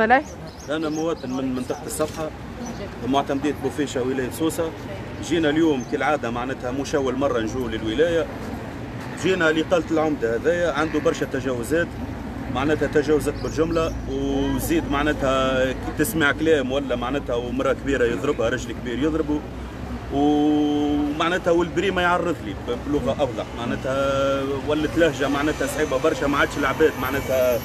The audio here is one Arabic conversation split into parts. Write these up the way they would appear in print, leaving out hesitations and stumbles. أنا مواطن من منطقة السطحة، معتمدية بوفيشة ولاية سوسة. جينا اليوم كالعادة معناتها مش أول مرة نجوا للولاية. جينا لقلة العمدة هذايا عنده برشا تجاوزات، معناتها تجاوزات بالجملة، وزيد معناتها تسمع كلام ولا معناتها ومرأة كبيرة يضربها، رجل كبير يضربه، ومعناتها والبريمة يعرض لي بلغة أوضح، معناتها ولت لهجة معناتها صعيبة برشا. ما عادش العباد معناتها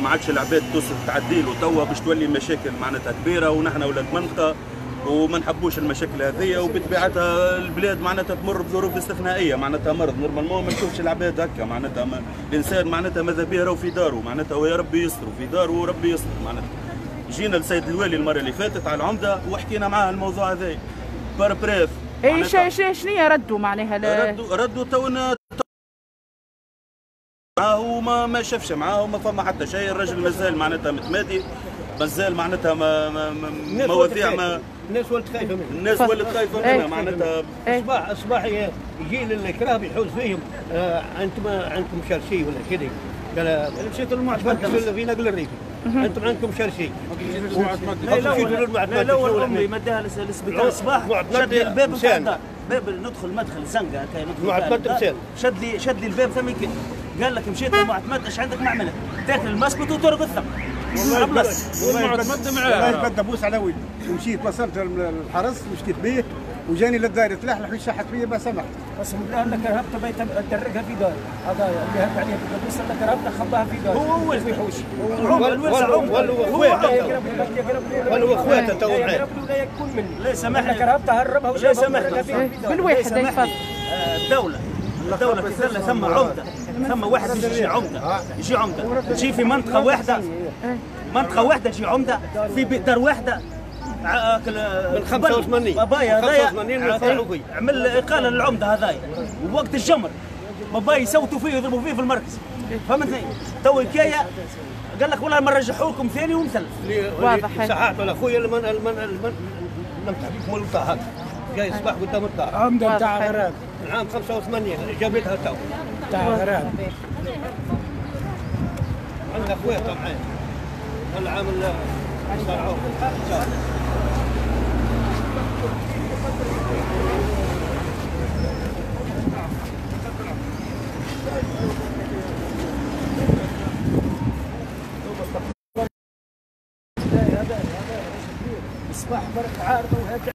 ما عادش العباد توصل تعديل، وتوا باش تولي مشاكل معناتها كبيره، ونحن ولاد منطقه وما نحبوش المشاكل هذيا. وبطبيعتها البلاد معناتها تمر بظروف استثنائيه، معناتها مرض نورمالمون ما نشوفش العباد هكا، معناتها الانسان معناتها ماذا به راهو في داره، معناتها ويا ربي يستروا في داره وربي يستر. معناتها جينا لسيد الوالي المره اللي فاتت على العمده وحكينا معاه الموضوع هذايا بريف. اي شنو ردوا معناها؟ ردوا تونا معاه ما شافش معاه وما فما حتى شيء. الرجل مازال معناتها متمادي، مازال معناتها مواضيع ما الناس ولت خايفه منه، الناس ولت خايفه منها معناتها. اصبح الجيل الكراه بيحوز فيهم انتم عندكم شرشي ولا كذي. انا مشيت للمعتمد في نقل الريفي، انتم عندكم شرشي. لا الاول امي مداها للسبيطار الصباح، شد لي الباب نتاع الدار، باب ندخل مدخل زنقه هكا، ندخل شد لي الباب ثم كده. قال لك مشيت المعتمد اش عندك معمله؟ تاكل المسكوت وترقد الثم. خلص المعتمد معاه. والله بدبوس على ولدي، ومشيت وصلت الحرس وشكيت به، وجاني للدائرة سلاح الحويش شحت فيا ما سمحت. قسم بالله انك هربت بيت تدركها في داري، هذايا اللي هرب عليها في الدبوس انك هربت خباها في داري. هو الحويش هو اخواته تو معاه. ولا يكون مني. لا سامحني. هربتها هربها ولا سامحني. بالواحد يتفضل. الدولة كتلها ثم عمدة، ثم واحد يجي عمدة، يجي في منطقة واحدة يجي عمدة، في دار واحدة من 85 بابايا هذايا عمل إقالة للعمدة هذايا، ووقت الجمر بابايا يصوتوا فيه ويضربوا فيه في المركز، فهمتني؟ تو كايا قال لك والله ما نرجحوكم ثاني ومثلث. واضح. صححت ولا خويا نمسح فيكم هكا. جاي الصباح قدام الدار. عمدة نتاع غراب. عام 85 جابتها تو. نتاع غراب. عندنا خواتها معايا. العام اللي صاروا. الصباح برك عارض وهكا.